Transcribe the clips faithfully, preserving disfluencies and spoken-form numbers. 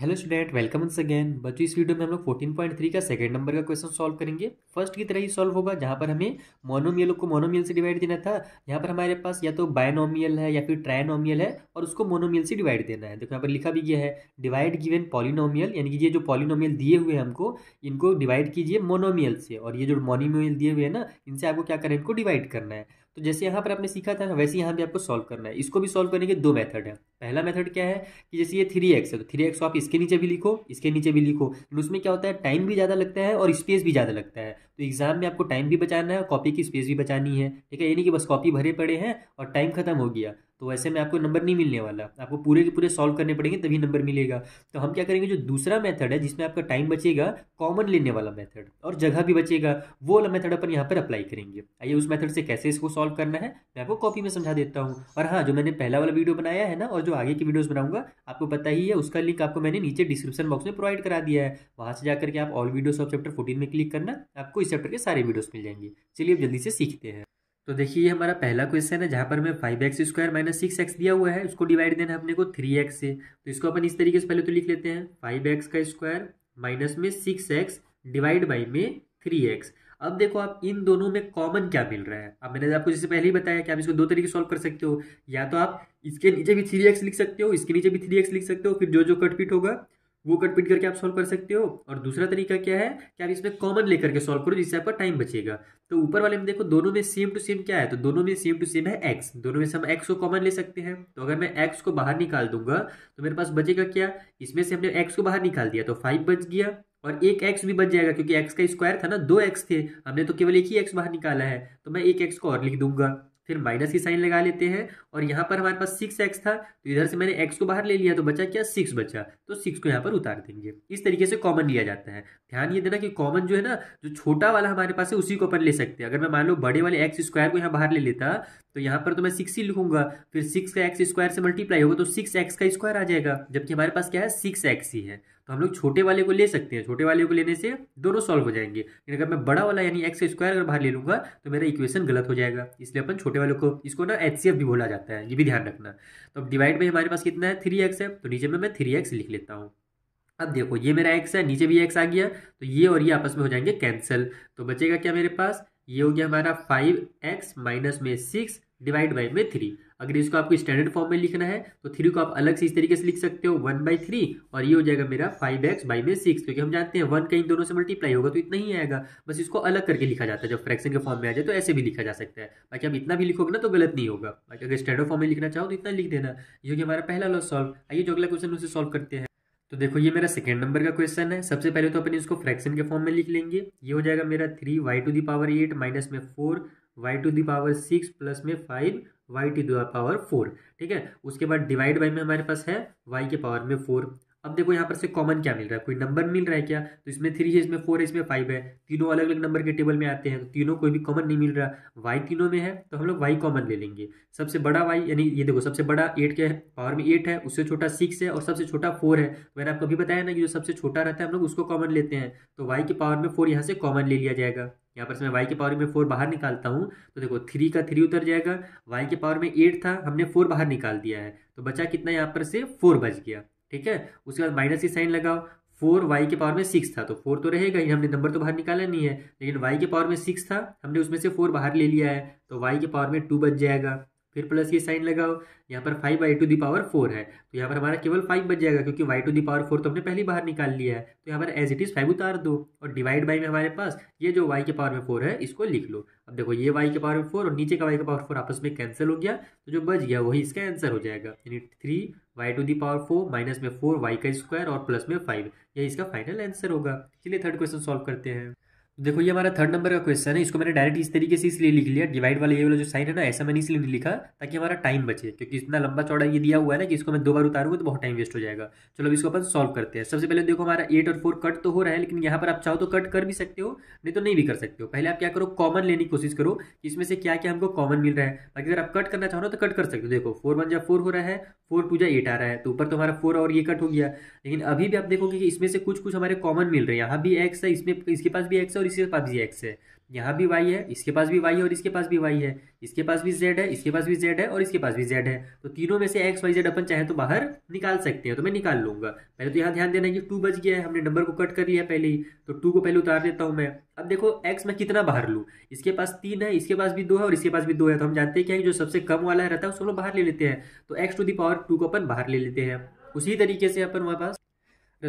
Hello student, welcome once again. बच्चों, इस video में हम लोग चौदह पॉइंट तीन का सेकंड नंबर का क्वेश्चन सॉल्व करेंगे। फर्स्ट की तरह ही सॉल्व होगा, जहां पर हमें मोनोमियल को मोनोमियल से डिवाइड देना था। यहां पर हमारे पास या तो बायनोमियल है या फिर ट्राइनोमियल है और उसको मोनोमियल से डिवाइड देना है। देखो यहाँ पर लिखा भी गया है, डिवाइड गिवन पॉलिनोमियल, यानी कि ये जो पॉलिनोमियल दिए हुए हैं हमको, इनको डिवाइड कीजिए मोनोमियल से। और ये जो मोनोमियल दिए हुए हैं ना, इनसे आपको क्या करना है, इनको डिवाइड करना है। तो जैसे यहाँ पर आपने सीखा था वैसे यहाँ भी आपको सॉल्व करना है। इसको भी सॉल्व करने के दो मेथड है। पहला मेथड क्या है कि जैसे ये थ्री एक्स है तो थ्री एक्स आप इसके नीचे भी लिखो, इसके नीचे भी लिखो, लेकिन उसमें क्या होता है, टाइम भी ज़्यादा लगता है और स्पेस भी ज़्यादा लगता है। तो एग्जाम में आपको टाइम भी बचाना है और कॉपी की स्पेस भी बचानी है। ठीक है, यानी कि बस कॉपी भरे पड़े हैं और टाइम खत्म हो गया, तो वैसे में आपको नंबर नहीं मिलने वाला। आपको पूरे के पूरे सॉल्व करने पड़ेंगे तभी नंबर मिलेगा। तो हम क्या करेंगे, जो दूसरा मेथड है जिसमें आपका टाइम बचेगा, कॉमन लेने वाला मेथड, और जगह भी बचेगा, वो वाला मेथड अपन यहाँ पर अप्लाई करेंगे। आइए उस मेथड से कैसे इसको सॉल्व करना है मैं आपको कॉपी में समझा देता हूँ। और हाँ, जो मैंने पहला वाला वीडियो बनाया है ना, और जो आगे की वीडियोज़ बनाऊँगा आपको पता ही है, उसका लिंक आपको मैंने नीचे डिस्क्रिप्शन बॉक्स में प्रोवाइड करा दिया है। वहाँ से जाकर के आप all videos of chapter fourteen में क्लिक करना, आपको इस चैप्टर के सारे वीडियोज़ मिल जाएंगे। चलिए अब जल्दी से सीखते हैं। तो देखिए, ये हमारा पहला क्वेश्चन है जहाँ पर हमें five x square minus six x दिया हुआ है, उसको डिवाइड देना है अपने को थ्री एक्स से। तो इसको अपन इस तरीके से पहले तो लिख लेते हैं, फाइव एक्स का स्क्वायर माइनस में सिक्स एक्स डिवाइड बाई में थ्री एक्स। अब देखो आप इन दोनों में कॉमन क्या मिल रहा है। अब मैंने आपको जैसे पहले ही बताया कि आप इसको दो तरीके सॉल्व कर सकते हो, या तो आप इसके नीचे भी थ्री एक्स लिख सकते हो, इसके नीचे भी थ्री एक्स लिख सकते हो, फिर जो जो कटपिट होगा वो कटपिट करके आप सॉल्व कर सकते हो। और दूसरा तरीका क्या है कि आप इसमें कॉमन लेकर के सॉल्व करो, जिससे आपका टाइम बचेगा। तो ऊपर वाले में देखो दोनों में सेम टू सेम क्या है, तो दोनों में सेम टू सेम है एक्स। दोनों में से हम एक्स को कॉमन ले सकते हैं। तो अगर मैं एक्स को बाहर निकाल दूंगा तो मेरे पास बचेगा क्या, इसमें से हमने एक्स को बाहर निकाल दिया तो फाइव बच गया और एक एक्स भी बच जाएगा, क्योंकि एक्स का स्क्वायर था ना, दो एक्स थे, हमने तो केवल एक ही एक्स बाहर निकाला है। तो मैं एक एक्स को और लिख दूंगा, फिर माइनस की साइन लगा लेते हैं। और यहाँ पर हमारे पास सिक्स एक्स था तो इधर से मैंने एक्स को बाहर ले लिया तो बचा क्या, सिक्स बचा, तो सिक्स को यहाँ पर उतार देंगे। इस तरीके से कॉमन लिया जाता है। ध्यान ये देना कि कॉमन जो है ना, जो छोटा वाला हमारे पास है उसी को अपन ले सकते हैं। अगर मैं मान लो बड़े वाले एक्स स्क्वायर को यहाँ बाहर ले लेता तो यहाँ पर तो मैं सिक्स ही लिखूंगा, फिर सिक्स का एक्स स्क्वायर से मल्टीप्लाई होगा तो सिक्स एक्स का स्क्वायर आ जाएगा, जबकि हमारे पास क्या है, सिक्स एक्स ही है। तो हम लोग छोटे वाले को ले सकते हैं, छोटे वाले को लेने से दोनों सॉल्व हो जाएंगे। लेकिन अगर मैं बड़ा वाला यानी एक्स स्क्वायर अगर बाहर ले लूंगा तो मेरा इक्वेशन गलत हो जाएगा, इसलिए अपन छोटे वाले को, इसको ना एचसीएफ भी बोला जाता है, ये भी ध्यान रखना। तो अब डिवाइड में हमारे पास कितना है, थ्री एक्स है, तो नीचे में मैं थ्री एक्स लिख लेता हूँ। अब देखो ये मेरा एक्स है, नीचे भी एक्स आ गया, तो ये और ये आपस में हो जाएंगे कैंसिल। तो बचेगा क्या मेरे पास, ये हो गया हमारा फाइव एक्स माइनस में सिक्स डिवाइड बाई में थ्री। अगर इसको आपको स्टैंडर्ड फॉर्म में लिखना है तो थ्री को आप अलग से इस तरीके से लिख सकते हो, वन बाई थ्री, और ये हो जाएगा मेरा फाइव एक्स बाई में सिक्स, क्योंकि हम जानते हैं वन का इन दोनों से मल्टीप्लाई होगा तो इतना ही आएगा। बस इसको अलग करके लिखा जाता है, जब फ्रैक्शन के फॉर्म में आ जाए तो ऐसे भी लिखा जा सकता है। बाकी आप इतना भी लिखोगे ना तो गलत नहीं होगा, बाकी अगर स्टैंडर्ड फॉर्म में लिखना चाहो तो इतना लिख देना। ये हो गया हमारा पहला लॉ सॉल्व। आइए जो अगला क्वेश्चन उसे सॉल्व करते हैं। तो देखो ये मेरा सेकंड नंबर का क्वेश्चन है। सबसे पहले तो अपन इसको फ्रैक्शन के फॉर्म में लिख लेंगे। ये हो जाएगा मेरा three y to the power eight minus में four y to the power six plus में five y to the power four. ठीक है, उसके बाद डिवाइड बाई में हमारे पास है वाई के पावर में फोर। अब देखो यहाँ पर से कॉमन क्या मिल रहा है, कोई नंबर मिल रहा है क्या, तो इसमें थ्री है, इसमें फोर है, इसमें फाइव है, तीनों अलग अलग नंबर के टेबल में आते हैं, तो तीनों कोई भी कॉमन नहीं मिल रहा। वाई तीनों में है तो हम लोग वाई कॉमन ले लेंगे। सबसे बड़ा वाई यानी ये देखो, सबसे बड़ा एट के पावर में एट है, उससे छोटा सिक्स है और सबसे छोटा फोर है। तो मैंने आपको भी बताया ना कि जो सबसे छोटा रहता है हम लोग उसको कॉमन लेते हैं। तो वाई के पावर में फोर यहाँ से कॉमन ले लिया जाएगा। यहाँ पर से मैं y के पावर में फोर बाहर निकालता हूँ तो देखो थ्री का थ्री उतर जाएगा, y के पावर में एट था, हमने फोर बाहर निकाल दिया है तो बचा कितना यहाँ पर से फोर बच गया। ठीक है, उसके बाद माइनस की साइन लगाओ, फोर y के पावर में सिक्स था तो फोर तो रहेगा ही, हमने नंबर तो बाहर निकाला नहीं है, लेकिन y के पावर में सिक्स था, हमने उसमें से फोर बाहर ले लिया है तो y के पावर में टू बच जाएगा। फिर प्लस की साइन लगाओ, यहाँ पर five y to the power four है तो यहाँ पर हमारा केवल फाइव बच जाएगा, क्योंकि y to the power four तो हमने पहले बाहर निकाल लिया है। तो यहाँ पर एज इट इज़ फाइव उतार दो और डिवाइड बाई में हमारे पास ये जो वाई के पावर में फोर है इसको लिख लो। अब देखो ये वाई के पावर में फोर और नीचे का वाई के पावर फोर आपस में कैंसिल हो गया, तो जो बच गया वही इसका आंसर हो जाएगा, यानी three y to the power four minus में फोर वाई का स्क्वायर और प्लस में फाइव, यही इसका फाइनल आंसर होगा। चलिए थर्ड क्वेश्चन सॉल्व करते हैं। देखो ये हमारा थर्ड नंबर का क्वेश्चन है। इसको मैंने डायरेक्ट इस तरीके से इसलिए लिख लिया, डिवाइड वाला ये वाला जो साइन है ना, ऐसा मैंने इसलिए नहीं लिखा ताकि हमारा टाइम बचे, क्योंकि इतना लंबा चौड़ा ये दिया हुआ है ना कि इसको मैं दो बार उतारूंगा तो बहुत टाइम वेस्ट हो जाएगा। चलो अब इसको अपन सॉल्व करते हैं। सबसे पहले देखो हमारा एट और फोर कट तो हो रहा है, लेकिन यहाँ पर आप चाहो तो कट कर भी सकते हो, नहीं तो नहीं भी कर सकते हो। पहले आप क्या करो, कॉमन लेने की कोशिश करो कि इसमें से क्या क्या हमको कॉमन मिल रहा है। बाकी अगर आप कट करना चाहो ना तो कट कर सकते हो। देखो फोर वन जा फोर हो रहा है, फोर टू जा एट आ रहा है, तो ऊपर तो हमारा फोर और ये कट हो गया। लेकिन अभी भी आप देखोगे कि इसमें से कुछ कुछ हमारे कॉमन मिल रहे हैं। यहाँ भी एक्स है, इसमें इसके पास भी एक्स है, इसके पास भी एक्स है, यहाँ भी वाई है, इसके पास भी वाई है और इसके पास भी वाई है, इसके पास भी जेड है, इसके पास भी जेड है और इसके पास भी जेड है। तो तीनों में से एक्स वाई जेड अपन चाहे तो बाहर निकाल सकते हैं, तो मैं निकाल लूंगा। पहले तो यहाँ ध्यान देना है कि टू बच गया है, हमने नंबर को कट कर लिया पहले ही, तो टू को पहले उतार देता हूँ मैं। अब देखो एक्स मैं कितना बाहर लूँ, इसके पास तीन है, इसके पास भी दो है और इसके पास भी दो है। तो हम जानते हैं क्या जो सबसे कम वाला रहता है उसको हम बाहर ले लेते हैं, तो x to the power two को अपन बाहर ले लेते हैं। उसी तरीके से अपन वहाँ पास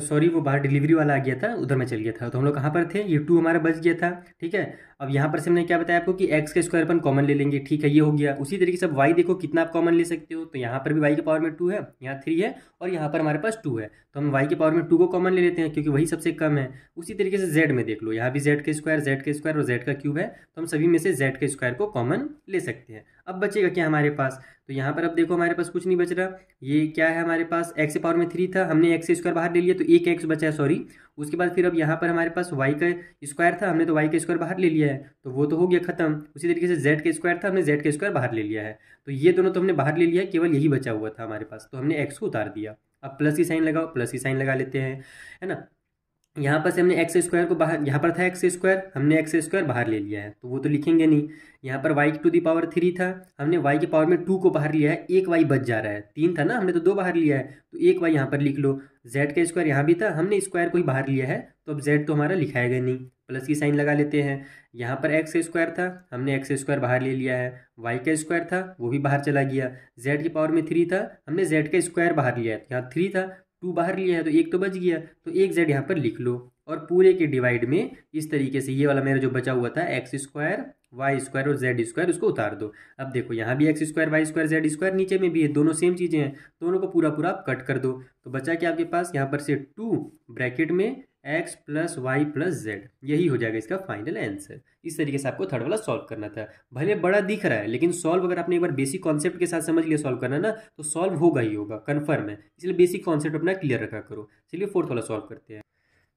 सॉरी वो बाहर डिलीवरी वाला आ गया था, उधर मैं चल गया था। तो हम लोग कहाँ पर थे, ये टू हमारा बच गया था, ठीक है। अब यहाँ पर से हमने क्या बताया आपको कि एक्स का स्क्वायर अपन कॉमन ले लेंगे, ठीक है, ये हो गया। उसी तरीके से अब वाई देखो कितना आप कॉमन ले सकते हो, तो यहाँ पर भी वाई के पावर में टू है, यहाँ थ्री है और यहाँ पर हमारे पास टू है, तो हम वाई के पावर में टू को कॉमन ले लेते हैं क्योंकि वही सबसे कम है। उसी तरीके से जेड में देख लो, यहाँ भी जेड का स्क्वायर, जेड का स्क्वायर और जेड का क्यूब है, तो हम सभी में से जेड के स्क्वायर को कॉमन ले सकते हैं। अब बचेगा क्या हमारे पास, तो यहाँ पर अब देखो हमारे पास कुछ नहीं बच रहा। ये क्या है हमारे पास, एक्स के पावर में थ्री था, हमने एक्स स्क्वायर बाहर ले लिया तो एक एक्स बचा है, सॉरी। उसके बाद फिर अब यहाँ पर हमारे पास वाई का स्क्वायर था, हमने तो वाई का स्क्वायर बाहर ले लिया है, तो वो तो हो गया खत्म। उसी तरीके से जेड का स्क्वायर था, हमने जेड का स्क्वायर बाहर ले लिया है, तो ये दोनों तो हमने बाहर ले लिया है, केवल यही बचा हुआ था हमारे पास, तो हमने एक्स को उतार दिया। अब प्लस की साइन लगाओ, प्लस की साइन लगा लेते हैं, है ना। यहाँ पर से हमने एक्स स्क्वायर को बाहर, यहाँ पर था एक्स स्क्वायर, हमने एक्स स्क्वायर बाहर ले लिया है, तो वो तो लिखेंगे नहीं। यहाँ पर y to the power three था, हमने वाई के पावर में टू को बाहर लिया है, एक वाई बच जा रहा है, तीन था ना, हमने तो दो बाहर लिया है, तो एक वाई यहाँ पर लिख लो। जेड का स्क्वायर यहाँ भी था, हमने स्क्वायर को ही बाहर लिया है, तो अब जेड तो हमारा लिखाएगा नहीं, प्लस की साइन लगा लेते हैं। यहाँ पर एक्स स्क्वायर था, हमने एक्स स्क्वायर बाहर ले लिया है, वाई का स्क्वायर था वो भी बाहर चला गया। जेड के पावर में थ्री था, हमने जेड का स्क्वायर बाहर लिया है, यहाँ थ्री था, टू बाहर लिया है, तो एक तो बच गया, तो एक जेड यहाँ पर लिख लो। और पूरे के डिवाइड में इस तरीके से ये वाला मेरा जो बचा हुआ था एक्स स्क्वायर, वाई स्क्वायर और जेड स्क्वायर, उसको उतार दो। अब देखो यहाँ भी x square, y square, z square, नीचे में भी है, दोनों सेम चीज़ें हैं, दोनों को पूरा पूरा आप कट कर दो। तो बचा क्या आपके पास, यहाँ पर से टू ब्रैकेट में x plus y plus z, यही हो जाएगा इसका फाइनल आंसर। इस तरीके से आपको थर्ड वाला सॉल्व करना था। भले बड़ा दिख रहा है लेकिन सॉल्व अगर आपने एक बार बेसिक कॉन्सेप्ट के साथ समझ लिया सॉल्व करना ना, तो सॉल्व होगा ही होगा, कन्फर्म है, इसलिए बेसिक कॉन्सेप्ट अपना क्लियर रखा करो। चलिए फोर्थ वाला सॉल्व करते हैं।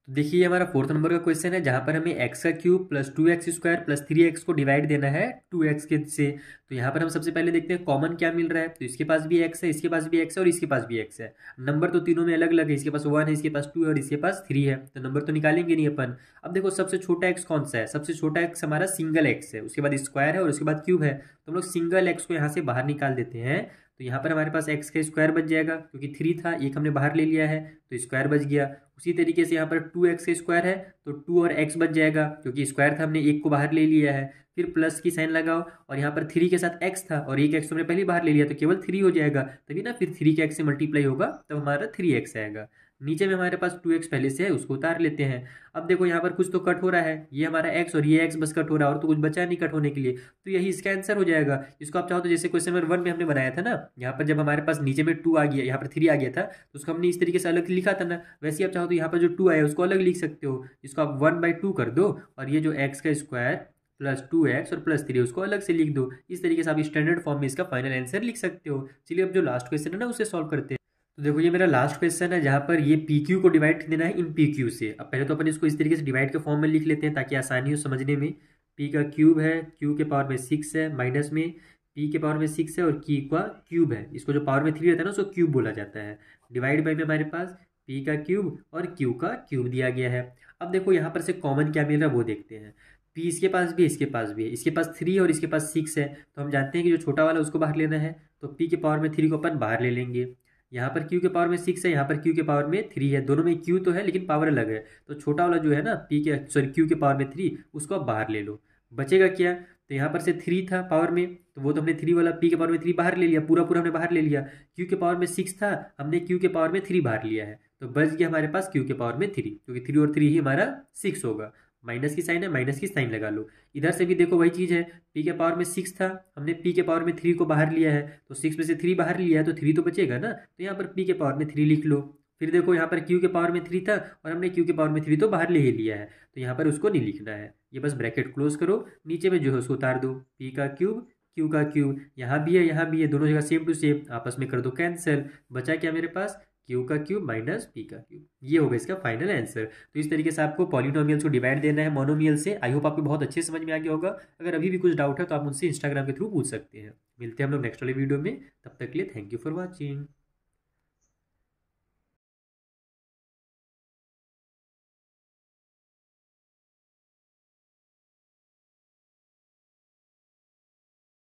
तो देखिए ये हमारा फोर्थ नंबर का क्वेश्चन है, जहाँ पर हमें एक्स का cube plus two x square plus three x को डिवाइड देना है टू एक्स के से। तो यहाँ पर हम सबसे पहले देखते हैं कॉमन क्या मिल रहा है, तो इसके पास भी एक्स है, इसके पास भी एक्स है और इसके पास भी एक्स है। नंबर तो तीनों में अलग अलग है, इसके पास वन है, इसके पास टू है और इसके पास थ्री है, तो नंबर तो निकालेंगे नहीं अपन। अब देखो सबसे छोटा एक्स कौन सा है, सबसे छोटा एक्स हमारा सिंगल एक्स है, उसके बाद स्क्वायर है और उसके बाद क्यूब है, तो हम लोग सिंगल एक्स को यहाँ से बाहर निकाल देते हैं। तो यहाँ पर हमारे पास एक्स का स्क्वायर बच जाएगा, क्योंकि थ्री था, एक हमने बाहर ले लिया है तो स्क्वायर बच गया। उसी तरीके से यहाँ पर टू एक्स का स्क्वायर है, तो टू और एक्स बच जाएगा, क्योंकि स्क्वायर था, हमने एक को बाहर ले लिया है। फिर प्लस की साइन लगाओ, और यहाँ पर थ्री के साथ एक्स था और एक एक्स हमने पहले बाहर ले लिया, तो केवल थ्री हो जाएगा, तभी ना फिर थ्री के एक्स से मल्टीप्लाई होगा तब हमारा थ्री एक्स आएगा। नीचे में हमारे पास टू एक्स पहले से है, उसको उतार लेते हैं। अब देखो यहाँ पर कुछ तो कट हो रहा है, ये हमारा एक्स और ये एक्स बस कट हो रहा है, और तो कुछ बचा नहीं कट होने के लिए, तो यही इसका आंसर हो जाएगा। इसको आप चाहो तो जैसे क्वेश्चन नंबर वन में हमने बनाया था ना, यहाँ पर जब हमारे पास नीचे में टू आ गया, यहाँ पर थ्री आ गया था, तो उसको हमने इस तरीके से अलग लिखा था ना, वैसे ही आप चाहो तो यहाँ पर जो टू आया उसको अलग लिख सकते हो। इसको आप वन बाई टू कर दो और ये जो एक्स का स्क्वायर प्लस टू एक्स और प्लस थ्री उसको अलग से लिख दो। इस तरीके से आप स्टैंडर्ड फॉर्म में इसका फाइनल आंसर लिख सकते हो। चलिए अब जो लास्ट क्वेश्चन है ना उसे सॉल्व करते हैं। तो देखो ये मेरा लास्ट क्वेश्चन है, जहाँ पर ये पी क्यू को डिवाइड देना है इन पी क्यू से। अब पहले तो अपन इसको इस तरीके से डिवाइड के फॉर्म में लिख लेते हैं ताकि आसानी हो समझने में। पी का क्यूब है, क्यू के पावर में सिक्स है, माइनस में पी के पावर में सिक्स है और की का क्यूब है, इसको जो पावर में थ्री रहता है ना उसको क्यूब बोला जाता है। डिवाइड बाई में हमारे पास पी का क्यूब और क्यू का क्यूब दिया गया है। अब देखो यहाँ पर से कॉमन क्या मिल रहा है वो देखते हैं। पी इसके पास भी है, इसके पास भी है, इसके पास थ्री और इसके पास सिक्स है, तो हम जानते हैं कि जो छोटा वाला उसको बाहर लेना है, तो पी के पावर में थ्री को अपन बाहर ले लेंगे। यहाँ पर क्यू के पावर में सिक्स है, यहाँ पर क्यू के पावर में थ्री है, दोनों में क्यू तो है लेकिन पावर अलग है, तो छोटा वाला जो है ना पी के सॉरी क्यू के पावर में थ्री उसको आप बाहर ले लो। बचेगा क्या, तो यहाँ पर से थ्री था पावर में, तो वो तो हमने थ्री वाला पी के पावर में थ्री बाहर ले लिया, पूरा पूरा हमने बाहर ले लिया। क्यू के पावर में सिक्स था, हमने क्यू के पावर में थ्री बाहर लिया है, तो बच गया हमारे पास क्यू के पावर में थ्री, क्योंकि थ्री और थ्री ही हमारा सिक्स होगा। माइनस की साइन है, माइनस की साइन लगा लो। इधर से भी देखो वही चीज़ है, पी के पावर में सिक्स था, हमने पी के पावर में थ्री को बाहर लिया है, तो सिक्स में से थ्री बाहर लिया है, तो थ्री तो बचेगा ना, तो यहाँ पर पी के पावर में थ्री लिख लो। फिर देखो यहाँ पर क्यू के पावर में थ्री था और हमने क्यू के पावर में थ्री तो बाहर ले ही लिया है, तो यहाँ पर उसको नहीं लिखना है, ये बस ब्रैकेट क्लोज करो, नीचे में जो है उसको उतार दो। पी का क्यूब, क्यू का क्यूब, यहाँ भी है, यहाँ भी है, दोनों जगह सेम टू सेम, आपस में कर दो कैंसिल। बचा क्या मेरे पास, क्यू का क्यूब माइनस पी का क्यूब, ये होगा इसका फाइनल आंसर। तो इस तरीके से आपको पॉलिनोमियल्स को डिवाइड देना है मोनोमियल से। आई होप आपको बहुत अच्छे समझ में आ गया होगा। अगर अभी भी कुछ डाउट है तो आप उनसे इंस्टाग्राम के थ्रू पूछ सकते हैं। मिलते हैं हम लोग नेक्स्ट वाले वीडियो में, तब तक के लिए थैंक यू फॉर वॉचिंग।